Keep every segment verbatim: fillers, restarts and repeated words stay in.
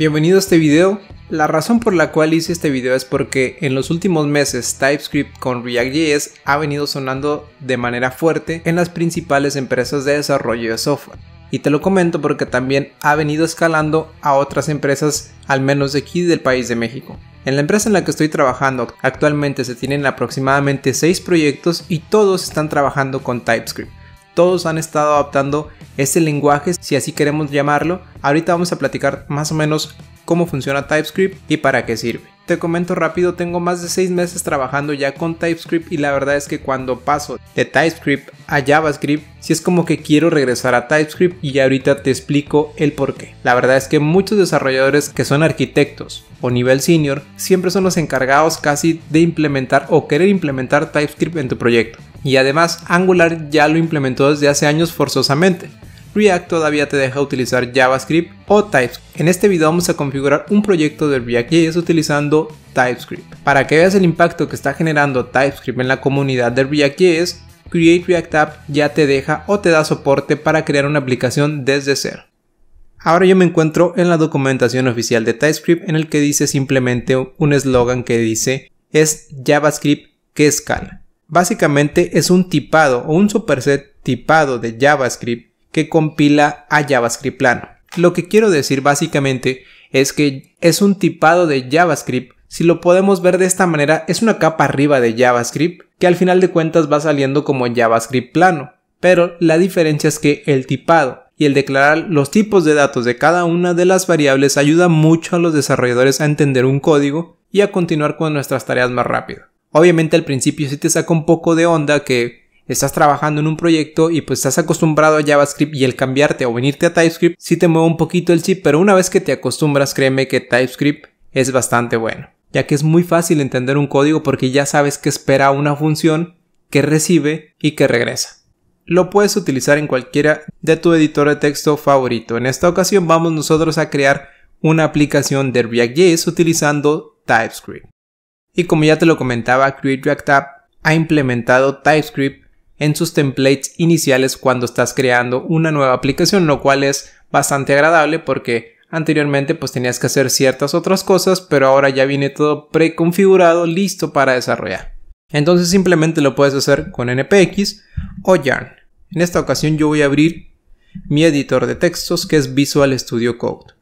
Bienvenido a este video. La razón por la cual hice este video es porque en los últimos meses TypeScript con React punto js ha venido sonando de manera fuerte en las principales empresas de desarrollo de software. Y te lo comento porque también ha venido escalando a otras empresas, al menos de aquí del país de México. En la empresa en la que estoy trabajando actualmente se tienen aproximadamente seis proyectos y todos están trabajando con TypeScript. Todos han estado adaptando este lenguaje, si así queremos llamarlo. Ahorita vamos a platicar más o menos cómo funciona TypeScript y para qué sirve. Te comento rápido, tengo más de seis meses trabajando ya con TypeScript y la verdad es que cuando paso de TypeScript a JavaScript, si es como que quiero regresar a TypeScript, y ahorita te explico el por qué. La verdad es que muchos desarrolladores que son arquitectos o nivel senior siempre son los encargados casi de implementar o querer implementar TypeScript en tu proyecto. Y además Angular ya lo implementó desde hace años forzosamente. React todavía te deja utilizar JavaScript o TypeScript. En este video vamos a configurar un proyecto de React punto js utilizando TypeScript. Para que veas el impacto que está generando TypeScript en la comunidad de React punto js, Create React App ya te deja o te da soporte para crear una aplicación desde cero. Ahora yo me encuentro en la documentación oficial de TypeScript, en el que dice simplemente un eslogan que dice es JavaScript que escala. Básicamente es un tipado o un superset tipado de JavaScript que compila a JavaScript plano. Lo que quiero decir básicamente es que es un tipado de JavaScript. Si lo podemos ver de esta manera, es una capa arriba de JavaScript que al final de cuentas va saliendo como JavaScript plano, pero la diferencia es que el tipado y el declarar los tipos de datos de cada una de las variables ayuda mucho a los desarrolladores a entender un código y a continuar con nuestras tareas más rápido. Obviamente al principio sí te saca un poco de onda que estás trabajando en un proyecto y pues estás acostumbrado a JavaScript, y el cambiarte o venirte a TypeScript sí te mueve un poquito el chip, pero una vez que te acostumbras, créeme que TypeScript es bastante bueno, ya que es muy fácil entender un código porque ya sabes que espera una función, que recibe y que regresa. Lo puedes utilizar en cualquiera de tu editor de texto favorito. En esta ocasión vamos nosotros a crear una aplicación de React punto js utilizando TypeScript. Y como ya te lo comentaba, Create React App ha implementado TypeScript en sus templates iniciales cuando estás creando una nueva aplicación, lo cual es bastante agradable porque anteriormente pues tenías que hacer ciertas otras cosas, pero ahora ya viene todo preconfigurado, listo para desarrollar. Entonces simplemente lo puedes hacer con npx o yarn. En esta ocasión yo voy a abrir mi editor de textos, que es Visual Studio Code.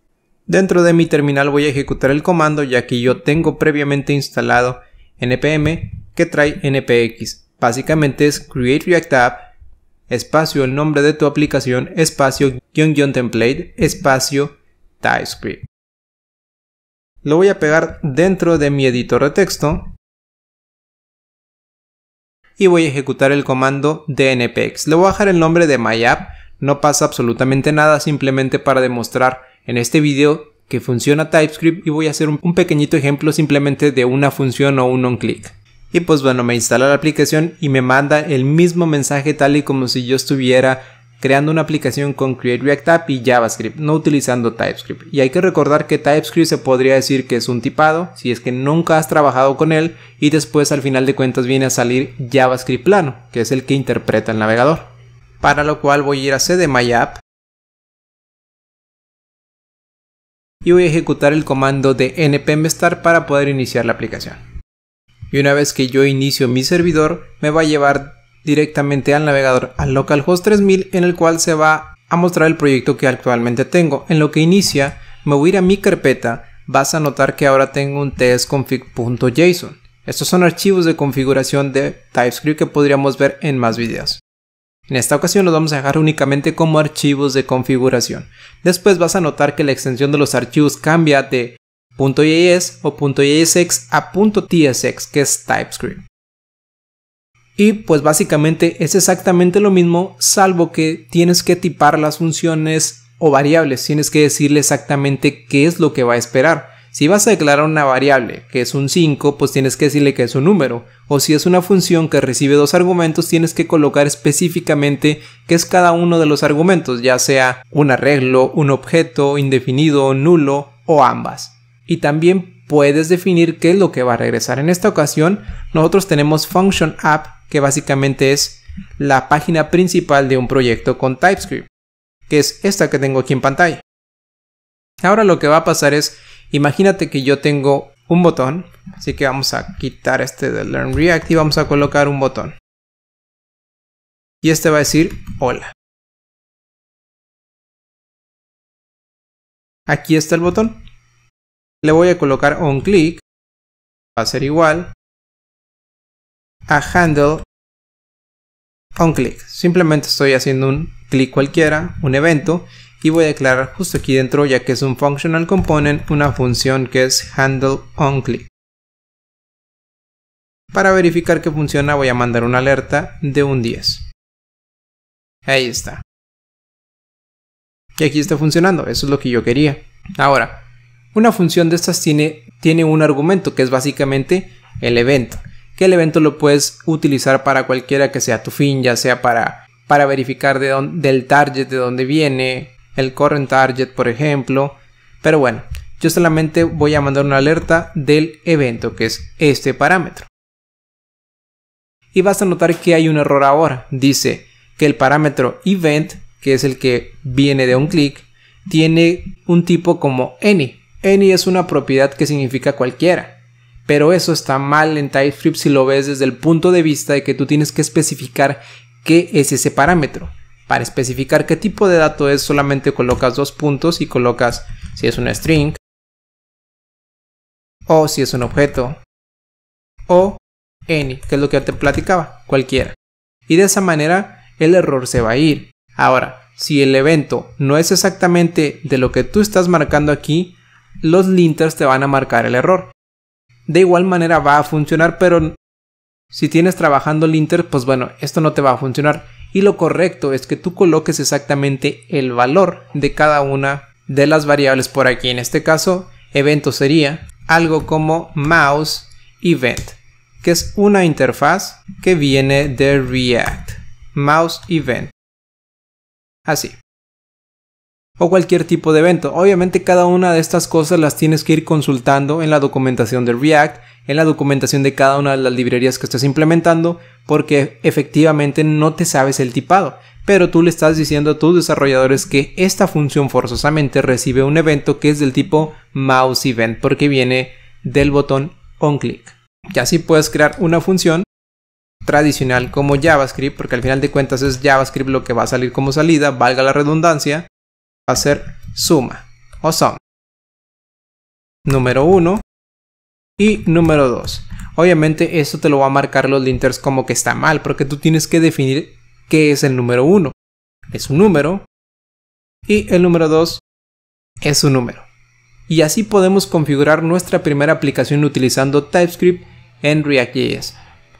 Dentro de mi terminal voy a ejecutar el comando, ya que yo tengo previamente instalado npm que trae npx. Básicamente es Create React App, espacio el nombre de tu aplicación, espacio guión guión template, espacio TypeScript. Lo voy a pegar dentro de mi editor de texto y voy a ejecutar el comando de npx. Le voy a dejar el nombre de MyApp, no pasa absolutamente nada, simplemente para demostrar en este video que funciona TypeScript, y voy a hacer un pequeñito ejemplo simplemente de una función o un on-click. Y pues bueno, me instala la aplicación y me manda el mismo mensaje tal y como si yo estuviera creando una aplicación con Create React App y JavaScript, no utilizando TypeScript. Y hay que recordar que TypeScript se podría decir que es un tipado, si es que nunca has trabajado con él, y después al final de cuentas viene a salir JavaScript plano, que es el que interpreta el navegador. Para lo cual voy a ir a C de MyApp y voy a ejecutar el comando de npm start para poder iniciar la aplicación. Y una vez que yo inicio mi servidor, me va a llevar directamente al navegador, al localhost tres mil, en el cual se va a mostrar el proyecto que actualmente tengo. En lo que inicia, me voy a ir a mi carpeta. Vas a notar que ahora tengo un tsconfig punto json. Estos son archivos de configuración de TypeScript que podríamos ver en más videos. En esta ocasión los vamos a dejar únicamente como archivos de configuración. Después vas a notar que la extensión de los archivos cambia de .js o .jsx a .tsx, que es TypeScript. Y pues básicamente es exactamente lo mismo, salvo que tienes que tipar las funciones o variables, tienes que decirle exactamente qué es lo que va a esperar. Si vas a declarar una variable que es un cinco, pues tienes que decirle que es un número, o si es una función que recibe dos argumentos, tienes que colocar específicamente qué es cada uno de los argumentos, ya sea un arreglo, un objeto, indefinido, nulo o ambas. Y también puedes definir qué es lo que va a regresar. En esta ocasión nosotros tenemos Function App, que básicamente es la página principal de un proyecto con TypeScript, que es esta que tengo aquí en pantalla. Ahora lo que va a pasar es, imagínate que yo tengo un botón, así que vamos a quitar este de Learn React y vamos a colocar un botón. Y este va a decir hola. Aquí está el botón. Le voy a colocar onClick, va a ser igual a handle onClick. Simplemente estoy haciendo un clic cualquiera, un evento, y voy a declarar justo aquí dentro, ya que es un functional component, una función que es handle onClick. Para verificar que funciona voy a mandar una alerta de un diez. Ahí está. Y aquí está funcionando, eso es lo que yo quería. Ahora, una función de estas tiene, tiene un argumento que es básicamente el evento. Que el evento lo puedes utilizar para cualquiera que sea tu fin, ya sea para, para verificar de dónde, del target de dónde viene, el current target por ejemplo. Pero bueno, yo solamente voy a mandar una alerta del evento, que es este parámetro. Y vas a notar que hay un error ahora. Dice que el parámetro event, que es el que viene de un clic, tiene un tipo como any. Any es una propiedad que significa cualquiera, pero eso está mal en TypeScript si lo ves desde el punto de vista de que tú tienes que especificar qué es ese parámetro. Para especificar qué tipo de dato es, solamente colocas dos puntos y colocas si es una string, o si es un objeto, o any, que es lo que te platicaba, cualquiera. Y de esa manera el error se va a ir. Ahora, si el evento no es exactamente de lo que tú estás marcando aquí, los linters te van a marcar el error. De igual manera va a funcionar, pero si tienes trabajando linters, pues bueno, esto no te va a funcionar. Y lo correcto es que tú coloques exactamente el valor de cada una de las variables por aquí. En este caso, evento sería algo como mouseEvent, que es una interfaz que viene de React. mouseEvent. Así. O cualquier tipo de evento. Obviamente cada una de estas cosas las tienes que ir consultando en la documentación de React, en la documentación de cada una de las librerías que estés implementando, porque efectivamente no te sabes el tipado, pero tú le estás diciendo a tus desarrolladores que esta función forzosamente recibe un evento que es del tipo mouseEvent, porque viene del botón onClick. Y así puedes crear una función tradicional como JavaScript, porque al final de cuentas es JavaScript lo que va a salir como salida, valga la redundancia, va a ser suma o sum, número uno y número dos. Obviamente esto te lo va a marcar los linters como que está mal, porque tú tienes que definir qué es el número uno, es un número, y el número dos es un número. Y así podemos configurar nuestra primera aplicación utilizando TypeScript en React punto js.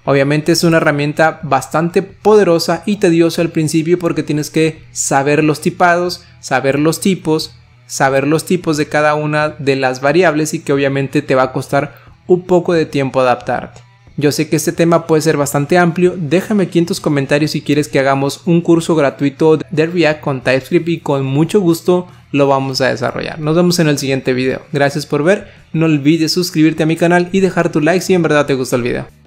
Obviamente es una herramienta bastante poderosa y tediosa al principio, porque tienes que saber los tipados, saber los tipos, saber los tipos de cada una de las variables, y que obviamente te va a costar un poco de tiempo adaptarte. Yo sé que este tema puede ser bastante amplio. Déjame aquí en tus comentarios si quieres que hagamos un curso gratuito de React con TypeScript, y con mucho gusto lo vamos a desarrollar. Nos vemos en el siguiente video. Gracias por ver, no olvides suscribirte a mi canal y dejar tu like si en verdad te gustó el video.